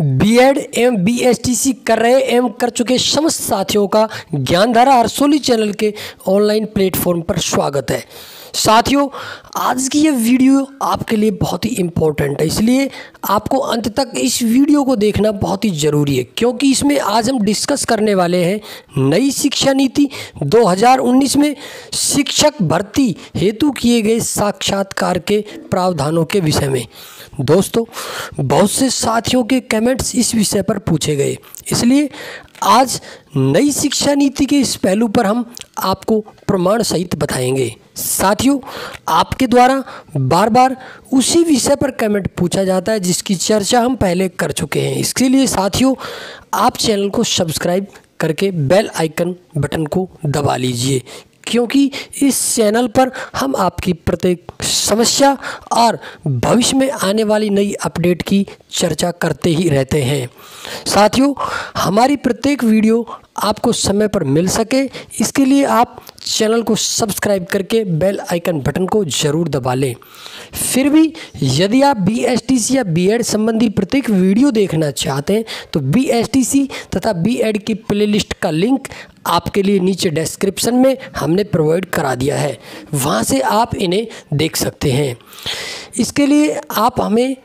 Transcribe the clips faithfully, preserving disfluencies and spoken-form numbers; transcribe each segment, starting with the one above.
BEd एवं BSTC कर रहे एवं कर चुके समस्त साथियों का ज्ञान धारा हरसोली चैनल के ऑनलाइन प्लेटफॉर्म पर स्वागत है। साथियों, आज की ये वीडियो आपके लिए बहुत ही इम्पोर्टेंट है, इसलिए आपको अंत तक इस वीडियो को देखना बहुत ही ज़रूरी है, क्योंकि इसमें आज हम डिस्कस करने वाले हैं नई शिक्षा नीति दो हज़ार उन्नीस में शिक्षक भर्ती हेतु किए गए साक्षात्कार के प्रावधानों के विषय में। दोस्तों, बहुत से साथियों के कमेंट्स इस विषय पर पूछे गए, इसलिए आज नई शिक्षा नीति के इस पहलू पर हम आपको प्रमाण सहित बताएंगे। साथियों, आपके द्वारा बार बार उसी विषय पर कमेंट पूछा जाता है जिसकी चर्चा हम पहले कर चुके हैं। इसके लिए साथियों, आप चैनल को सब्सक्राइब करके बेल आइकन बटन को दबा लीजिए, क्योंकि इस चैनल पर हम आपकी प्रत्येक समस्या और भविष्य में आने वाली नई अपडेट की चर्चा करते ही रहते हैं। साथियों, हमारी प्रत्येक वीडियो आपको समय पर मिल सके, इसके लिए आप चैनल को सब्सक्राइब करके बेल आइकन बटन को ज़रूर दबा लें। फिर भी यदि आप बीएसटीसी या बीएड संबंधी प्रत्येक वीडियो देखना चाहते हैं तो बीएसटीसी तथा बीएड की प्लेलिस्ट का लिंक आपके लिए नीचे डिस्क्रिप्शन में हमने प्रोवाइड करा दिया है, वहाँ से आप इन्हें देख सकते हैं। इसके लिए आप हमें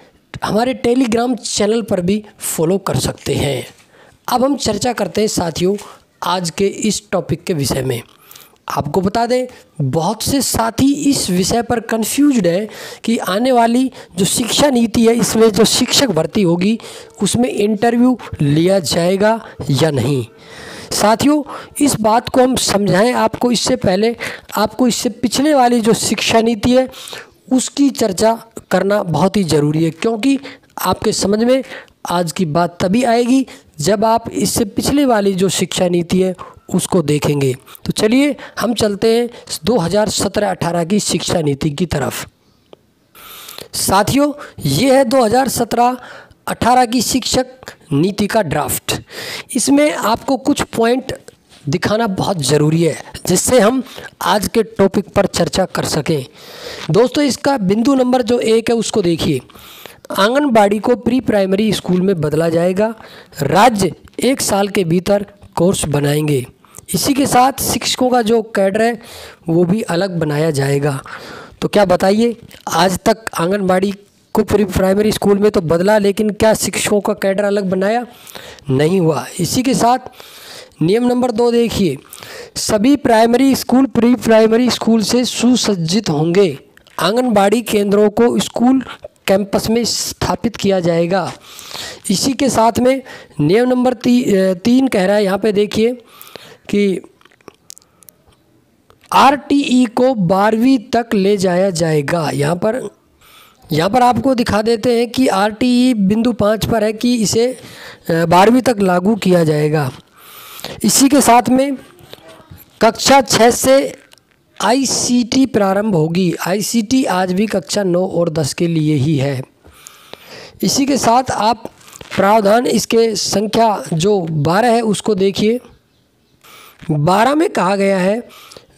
हमारे टेलीग्राम चैनल पर भी फॉलो कर सकते हैं। अब हम चर्चा करते हैं साथियों आज के इस टॉपिक के विषय में। आपको बता दें, बहुत से साथी इस विषय पर कंफ्यूज्ड है कि आने वाली जो शिक्षा नीति है इसमें जो शिक्षक भर्ती होगी उसमें इंटरव्यू लिया जाएगा या नहीं। साथियों, इस बात को हम समझाएं आपको, इससे पहले आपको इससे पिछले वाली जो शिक्षा नीति है उसकी चर्चा करना बहुत ही ज़रूरी है, क्योंकि आपके समझ में आज की बात तभी आएगी जब आप इससे पिछले वाली जो शिक्षा नीति है उसको देखेंगे। तो चलिए हम चलते हैं दो हज़ार सत्रह अठारह की शिक्षा नीति की तरफ। साथियों, ये है दो हज़ार सत्रह अठारह की शिक्षक नीति का ड्राफ्ट। इसमें आपको कुछ पॉइंट दिखाना बहुत ज़रूरी है जिससे हम आज के टॉपिक पर चर्चा कर सकें। दोस्तों, इसका बिंदु नंबर जो एक है उसको देखिए। आंगनबाड़ी को प्री प्राइमरी स्कूल में बदला जाएगा। राज्य एक साल के भीतर कोर्स बनाएंगे। इसी के साथ शिक्षकों का जो कैडर है वो भी अलग बनाया जाएगा। तो क्या बताइए, आज तक आंगनबाड़ी को प्री प्राइमरी स्कूल में तो बदला, लेकिन क्या शिक्षकों का कैडर अलग बनाया? नहीं हुआ। इसी के साथ नियम नंबर दो देखिए, सभी primary school pre primary school से सुसज्जित होंगे। आंगनबाड़ी केंद्रों को स्कूल कैंपस में स्थापित किया जाएगा। इसी के साथ में नियम नंबर ती, तीन कह रहा है, यहाँ पे देखिए कि आरटीई को बारहवीं तक ले जाया जाएगा। यहाँ पर यहाँ पर आपको दिखा देते हैं कि आरटीई बिंदु पाँच पर है कि इसे बारहवीं तक लागू किया जाएगा। इसी के साथ में कक्षा छः से आईसीटी प्रारंभ होगी। आईसीटी आज भी कक्षा नौ और दस के लिए ही है। इसी के साथ आप प्रावधान इसके संख्या जो बारह है उसको देखिए। बारह में कहा गया है,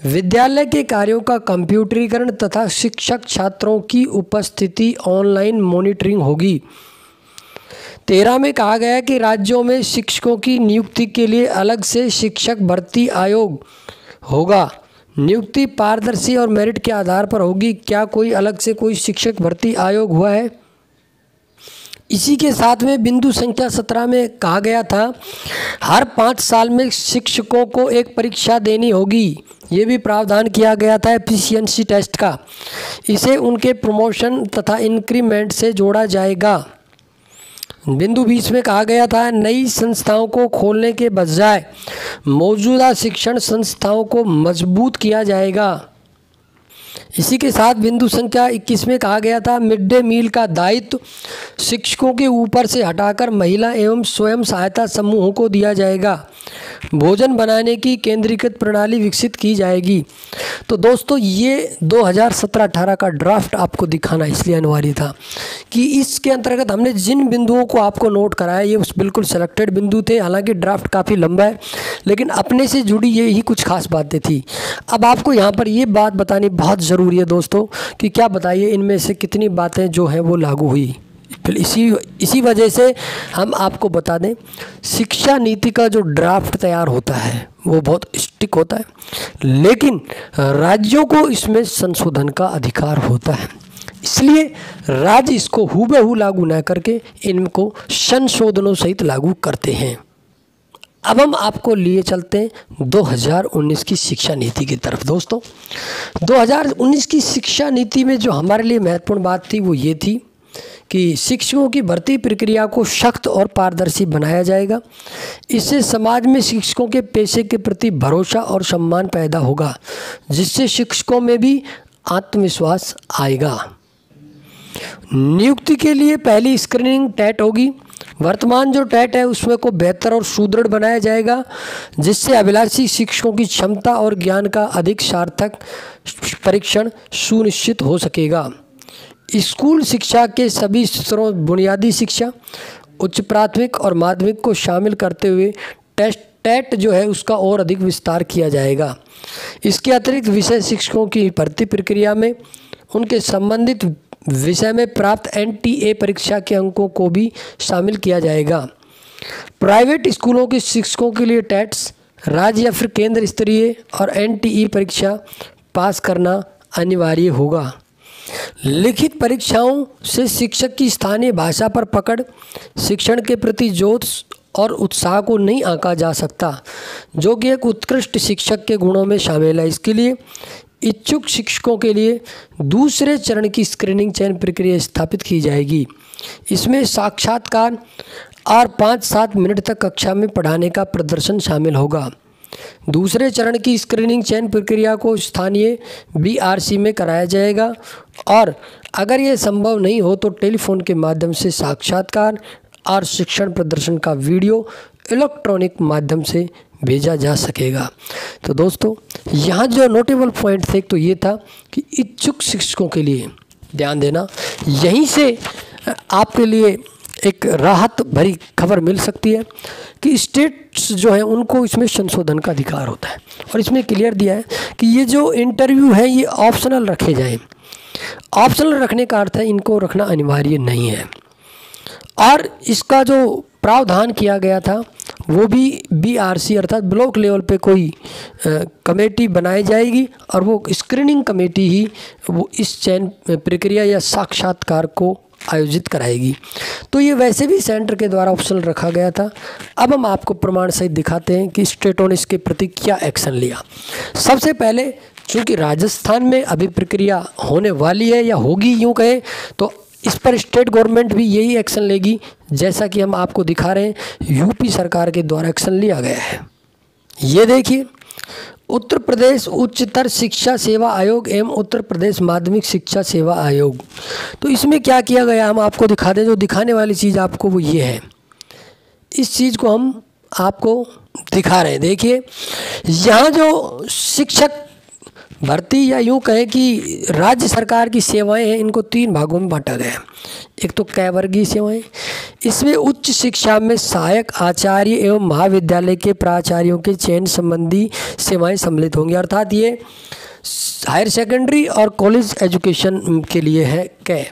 विद्यालय के कार्यों का कंप्यूटरीकरण तथा शिक्षक छात्रों की उपस्थिति ऑनलाइन मॉनिटरिंग होगी। तेरह में कहा गया है कि राज्यों में शिक्षकों की नियुक्ति के लिए अलग से शिक्षक भर्ती आयोग होगा। नियुक्ति पारदर्शी और मेरिट के आधार पर होगी। क्या कोई अलग से कोई शिक्षक भर्ती आयोग हुआ है? इसी के साथ में बिंदु संख्या सत्रह में कहा गया था, हर पाँच साल में शिक्षकों को एक परीक्षा देनी होगी। ये भी प्रावधान किया गया था एफिशिएंसी टेस्ट का। इसे उनके प्रमोशन तथा इंक्रीमेंट से जोड़ा जाएगा। बिंदु बीस में कहा गया था, नई संस्थाओं को खोलने के बजाय मौजूदा शिक्षण संस्थाओं को मजबूत किया जाएगा। इसी के साथ बिंदु संख्या इक्कीस में कहा गया था, मिड डे मील का दायित्व शिक्षकों के ऊपर से हटाकर महिला एवं स्वयं सहायता समूहों को दिया जाएगा। भोजन बनाने की केंद्रीकृत प्रणाली विकसित की जाएगी। तो दोस्तों, ये दो हज़ार सत्रह अठारह का ड्राफ्ट आपको दिखाना इसलिए अनिवार्य था कि इसके अंतर्गत हमने जिन बिंदुओं को आपको नोट कराया ये उस बिल्कुल सेलेक्टेड बिंदु थे। हालांकि ड्राफ्ट काफ़ी लंबा है, लेकिन अपने से जुड़ी ये ही कुछ खास बातें थी। अब आपको यहाँ पर ये बात बतानी बहुत ज़रूरी है दोस्तों कि क्या बताइए इनमें से कितनी बातें जो हैं वो लागू हुई। फिर इसी इसी वजह से हम आपको बता दें, शिक्षा नीति का जो ड्राफ्ट तैयार होता है वो बहुत स्टिक होता है, लेकिन राज्यों को इसमें संशोधन का अधिकार होता है। इसलिए राज्य इसको हूबहू लागू ना करके इनको संशोधनों सहित लागू करते हैं। अब हम आपको लिए चलते हैं दो हज़ार उन्नीस की शिक्षा नीति की तरफ। दोस्तों, दो हज़ार उन्नीस की शिक्षा नीति में जो हमारे लिए महत्वपूर्ण बात थी वो ये थी कि शिक्षकों की भर्ती प्रक्रिया को सख्त और पारदर्शी बनाया जाएगा। इससे समाज में शिक्षकों के पेशे के प्रति भरोसा और सम्मान पैदा होगा, जिससे शिक्षकों में भी आत्मविश्वास आएगा। नियुक्ति के लिए पहली स्क्रीनिंग टेट होगी। वर्तमान जो टेट है उसमें को बेहतर और सुदृढ़ बनाया जाएगा, जिससे अभिलाषी शिक्षकों की क्षमता और ज्ञान का अधिक सार्थक परीक्षण सुनिश्चित हो सकेगा। स्कूल शिक्षा के सभी स्तरों, बुनियादी शिक्षा, उच्च प्राथमिक और माध्यमिक को शामिल करते हुए टेस्ट टेट जो है उसका और अधिक विस्तार किया जाएगा। इसके अतिरिक्त विषय शिक्षकों की भर्ती प्रक्रिया में उनके संबंधित विषय में प्राप्त एन टी ए परीक्षा के अंकों को भी शामिल किया जाएगा। प्राइवेट स्कूलों के शिक्षकों के लिए टेट्स, राज्य या फिर केंद्र स्तरीय और एन टी ई परीक्षा पास करना अनिवार्य होगा। लिखित परीक्षाओं से शिक्षक की स्थानीय भाषा पर पकड़, शिक्षण के प्रति जोश और उत्साह को नहीं आंका जा सकता, जो कि एक उत्कृष्ट शिक्षक के गुणों में शामिल है। इसके लिए इच्छुक शिक्षकों के लिए दूसरे चरण की स्क्रीनिंग चयन प्रक्रिया स्थापित की जाएगी। इसमें साक्षात्कार और पाँच सात मिनट तक कक्षा में पढ़ाने का प्रदर्शन शामिल होगा। दूसरे चरण की स्क्रीनिंग चयन प्रक्रिया को स्थानीय बी आर सी में कराया जाएगा और अगर यह संभव नहीं हो तो टेलीफोन के माध्यम से साक्षात्कार और शिक्षण प्रदर्शन का वीडियो इलेक्ट्रॉनिक माध्यम से भेजा जा सकेगा। तो दोस्तों, यहाँ जो नोटेबल पॉइंट थे तो ये था कि इच्छुक शिक्षकों के लिए ध्यान देना। यहीं से आपके लिए एक राहत भरी खबर मिल सकती है कि स्टेट्स जो है उनको इसमें संशोधन का अधिकार होता है और इसमें क्लियर दिया है कि ये जो इंटरव्यू है ये ऑप्शनल रखे जाएं। ऑप्शनल रखने का अर्थ है इनको रखना अनिवार्य नहीं है। और इसका जो प्रावधान किया गया था वो भी बी आर सी अर्थात ब्लॉक लेवल पे कोई कमेटी बनाई जाएगी और वो स्क्रीनिंग कमेटी ही वो इस चयन प्रक्रिया या साक्षात्कार को आयोजित कराएगी। तो ये वैसे भी सेंटर के द्वारा ऑप्शनल रखा गया था। अब हम आपको प्रमाण सहित दिखाते हैं कि स्टेटों ने इसके प्रति क्या एक्शन लिया। सबसे पहले चूँकि राजस्थान में अभी प्रक्रिया होने वाली है या होगी यूँ कहें, तो इस पर स्टेट गवर्नमेंट भी यही एक्शन लेगी, जैसा कि हम आपको दिखा रहे हैं यूपी सरकार के द्वारा एक्शन लिया गया है। ये देखिए, उत्तर प्रदेश उच्चतर शिक्षा सेवा आयोग एवं उत्तर प्रदेश माध्यमिक शिक्षा सेवा आयोग। तो इसमें क्या किया गया हम आपको दिखा दें। जो दिखाने वाली चीज़ आपको वो ये है, इस चीज़ को हम आपको दिखा रहे हैं। देखिए, यहाँ जो शिक्षक भर्ती या यूँ कहें कि राज्य सरकार की सेवाएं हैं, इनको तीन भागों में बांटा गया है। एक तो क वर्गीय सेवाएं, इसमें उच्च शिक्षा में सहायक आचार्य एवं महाविद्यालय के प्राचार्यों के चयन संबंधी सेवाएं सम्मिलित होंगी, अर्थात ये हायर सेकेंडरी और कॉलेज एजुकेशन के लिए है। क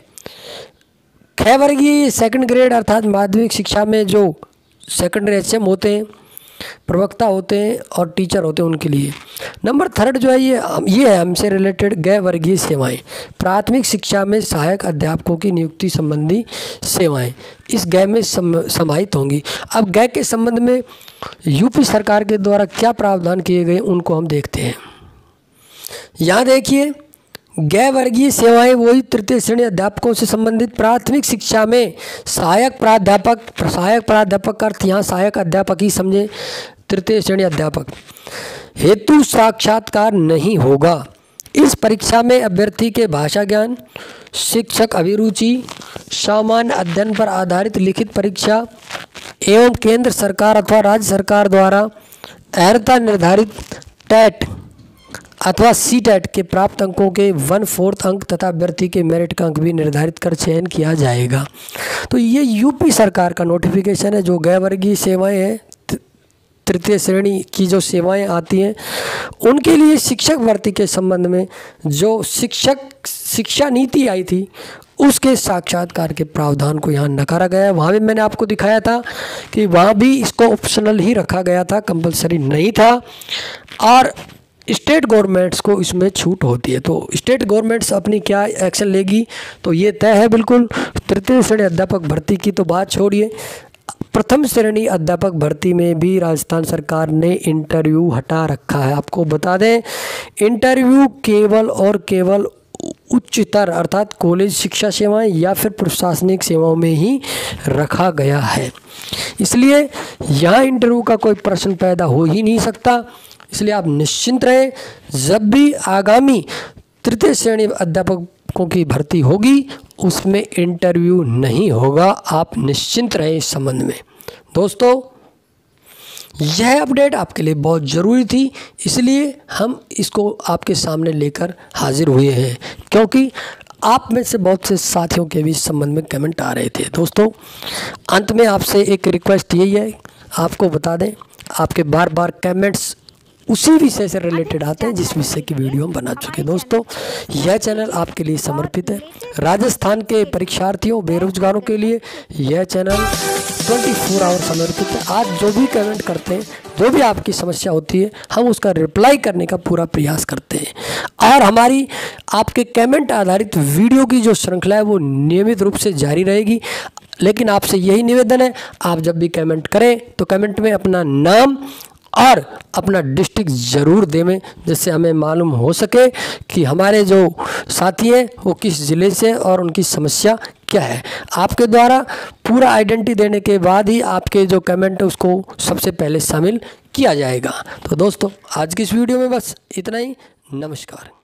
ख वर्गीय सेकंड ग्रेड अर्थात माध्यमिक शिक्षा में जो सेकेंडरी एच एम होते हैं, प्रवक्ता होते हैं और टीचर होते हैं, उनके लिए। नंबर थर्ड जो है ये ये है हमसे रिलेटेड गैर वर्गीय सेवाएं, प्राथमिक शिक्षा में सहायक अध्यापकों की नियुक्ति संबंधी सेवाएं इस गैर में सम, समाहित होंगी। अब गैर के संबंध में यूपी सरकार के द्वारा क्या प्रावधान किए गए उनको हम देखते हैं। यहाँ देखिए, गैर वर्गीय सेवाएं वही तृतीय श्रेणी अध्यापकों से संबंधित, प्राथमिक शिक्षा में सहायक प्राध्यापक, सहायक प्राध्यापक का अर्थ यहाँ सहायक अध्यापक ही समझे, तृतीय श्रेणी अध्यापक हेतु साक्षात्कार नहीं होगा। इस परीक्षा में अभ्यर्थी के भाषा ज्ञान, शिक्षक अभिरुचि, सामान्य अध्ययन पर आधारित लिखित परीक्षा एवं केंद्र सरकार अथवा राज्य सरकार द्वारा अर्हता निर्धारित टेट अथवा सी टेट के प्राप्त अंकों के वन फोर्थ अंक तथा अभ्यर्थी के मेरिट का अंक भी निर्धारित कर चयन किया जाएगा। तो ये यूपी सरकार का नोटिफिकेशन है। जो गैर वर्गीय सेवाएँ हैं, तृतीय श्रेणी की जो सेवाएं आती हैं, उनके लिए शिक्षक भर्ती के संबंध में जो शिक्षक शिक्षा नीति आई थी उसके साक्षात्कार के प्रावधान को यहाँ नकारा गया है। वहाँ भी मैंने आपको दिखाया था कि वहाँ भी इसको ऑप्शनल ही रखा गया था, कंपलसरी नहीं था, और स्टेट गवर्नमेंट्स को इसमें छूट होती है। तो स्टेट गवर्नमेंट्स अपनी क्या एक्शन लेगी तो ये तय है बिल्कुल। तृतीय श्रेणी अध्यापक भर्ती की तो बात छोड़िए, प्रथम श्रेणी अध्यापक भर्ती में भी राजस्थान सरकार ने इंटरव्यू हटा रखा है। आपको बता दें इंटरव्यू केवल और केवल उच्चतर अर्थात कॉलेज शिक्षा सेवाएं या फिर प्रशासनिक सेवाओं में ही रखा गया है, इसलिए यहाँ इंटरव्यू का कोई प्रश्न पैदा हो ही नहीं सकता। इसलिए आप निश्चिंत रहें, जब भी आगामी तृतीय श्रेणी अध्यापकों की भर्ती होगी उसमें इंटरव्यू नहीं होगा, आप निश्चिंत रहें इस संबंध में। दोस्तों यह अपडेट आपके लिए बहुत ज़रूरी थी, इसलिए हम इसको आपके सामने लेकर हाजिर हुए हैं, क्योंकि आप में से बहुत से साथियों के भी इस संबंध में कमेंट आ रहे थे। दोस्तों अंत में आपसे एक रिक्वेस्ट यही है, आपको बता दें आपके बार बार कमेंट्स उसी विषय से रिलेटेड आते हैं जिस विषय की वीडियो हम बना चुके हैं। दोस्तों यह चैनल आपके लिए समर्पित है, राजस्थान के परीक्षार्थियों बेरोजगारों के लिए यह चैनल चौबीस आवर समर्पित है। आज जो भी कमेंट करते हैं, जो भी आपकी समस्या होती है, हम उसका रिप्लाई करने का पूरा प्रयास करते हैं, और हमारी आपके कमेंट आधारित वीडियो की जो श्रृंखला है वो नियमित रूप से जारी रहेगी। लेकिन आपसे यही निवेदन है, आप जब भी कमेंट करें तो कमेंट में अपना नाम और अपना डिस्ट्रिक्ट ज़रूर देवें, जिससे हमें मालूम हो सके कि हमारे जो साथी हैं वो किस ज़िले से और उनकी समस्या क्या है। आपके द्वारा पूरा आइडेंटिटी देने के बाद ही आपके जो कमेंट है उसको सबसे पहले शामिल किया जाएगा। तो दोस्तों आज की इस वीडियो में बस इतना ही, नमस्कार।